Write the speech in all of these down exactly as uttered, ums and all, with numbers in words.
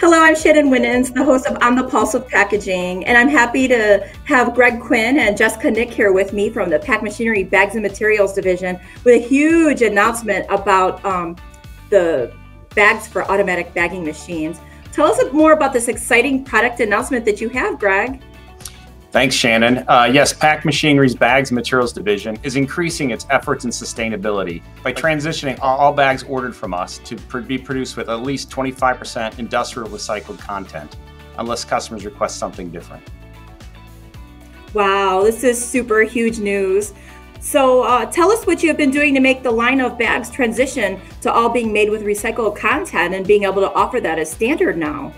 Hello, I'm Shannon Winnens, the host of On the Pulse of Packaging, and I'm happy to have Greg Quinn and Jessica Nick here with me from the PAC Machinery Bags and Materials Division with a huge announcement about um, the bags for automatic bagging machines. Tell us more about this exciting product announcement that you have, Greg. Thanks, Shannon. Uh, yes, PAC Machinery's Bags and Materials Division is increasing its efforts in sustainability by transitioning all bags ordered from us to be produced with at least twenty-five percent industrial recycled content, unless customers request something different. Wow, this is super huge news. So uh, tell us what you have been doing to make the line of bags transition to all being made with recycled content and being able to offer that as standard now.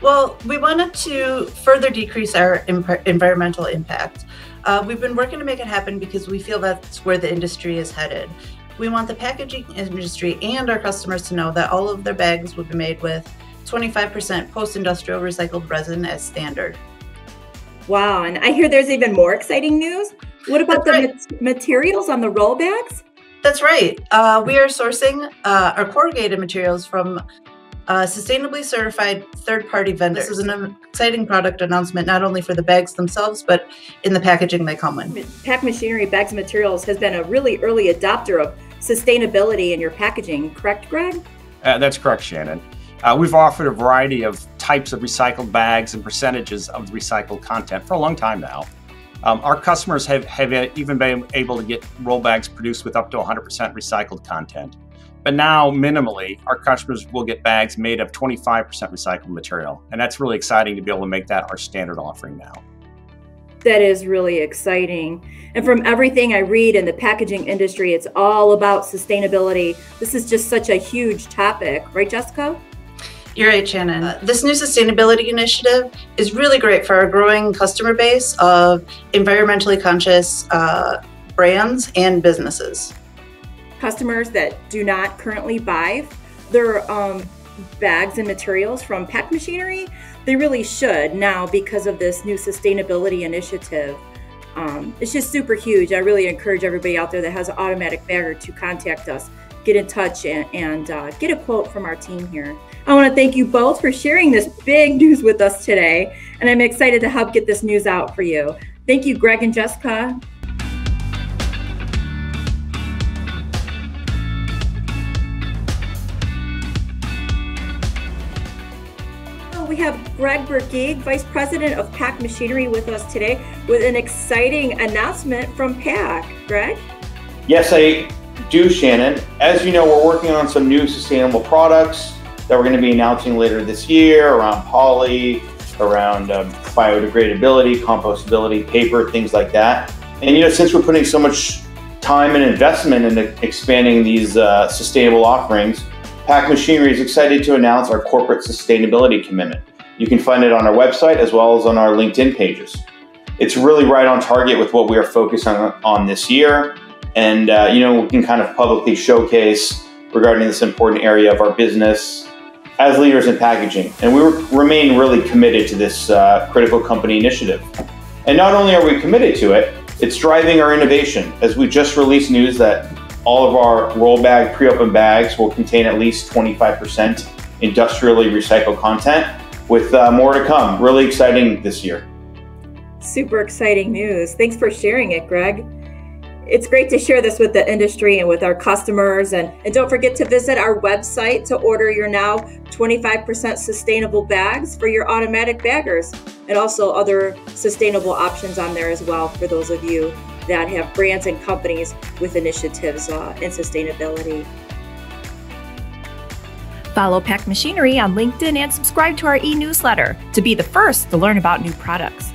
Well, we wanted to further decrease our imp- environmental impact. Uh, we've been working to make it happen because we feel that's where the industry is headed. We want the packaging industry and our customers to know that all of their bags will be made with twenty-five percent post-industrial recycled resin as standard. Wow, and I hear there's even more exciting news. What about that's the right. ma- materials on the roll bags? That's right. Uh, we are sourcing uh, our corrugated materials from Uh, sustainably certified third-party vendors. This is an exciting product announcement, not only for the bags themselves, but in the packaging they come in. PAC Machinery Bags and Materials has been a really early adopter of sustainability in your packaging, correct, Greg? Uh, that's correct, Shannon. Uh, we've offered a variety of types of recycled bags and percentages of recycled content for a long time now. Um, our customers have, have even been able to get roll bags produced with up to one hundred percent recycled content. But now, minimally, our customers will get bags made of twenty-five percent recycled material. And that's really exciting to be able to make that our standard offering now. That is really exciting. And from everything I read in the packaging industry, it's all about sustainability. This is just such a huge topic, right, Jessica? You're right, Shannon. Uh, this new sustainability initiative is really great for our growing customer base of environmentally conscious uh, brands and businesses. Customers that do not currently buy their um, bags and materials from PAC Machinery, they really should now because of this new sustainability initiative. Um, it's just super huge. I really encourage everybody out there that has an automatic bagger to contact us, get in touch, and, and uh, get a quote from our team here. I want to thank you both for sharing this big news with us today, and I'm excited to help get this news out for you. Thank you, Greg and Jessica. We have Greg Berkeig, Vice President of PAC Machinery, with us today with an exciting announcement from PAC. Greg? Yes, I do, Shannon. As you know, we're working on some new sustainable products that we're going to be announcing later this year around poly, around um, biodegradability, compostability, paper, things like that. And, you know, since we're putting so much time and investment into expanding these uh, sustainable offerings, PAC Machinery is excited to announce our corporate sustainability commitment. You can find it on our website as well as on our LinkedIn pages. It's really right on target with what we are focusing on, on this year. And, uh, you know, we can kind of publicly showcase regarding this important area of our business as leaders in packaging. And we re- remain really committed to this uh, critical company initiative. And not only are we committed to it, it's driving our innovation as we just released news that all of our roll bag, pre-open bags will contain at least twenty-five percent industrially recycled content with uh, more to come. Really exciting this year. Super exciting news. Thanks for sharing it, Greg. It's great to share this with the industry and with our customers. And, and don't forget to visit our website to order your now twenty-five percent sustainable bags for your automatic baggers, and also other sustainable options on there as well for those of you that have brands and companies with initiatives uh, in sustainability. Follow PAC Machinery on LinkedIn and subscribe to our e-newsletter to be the first to learn about new products.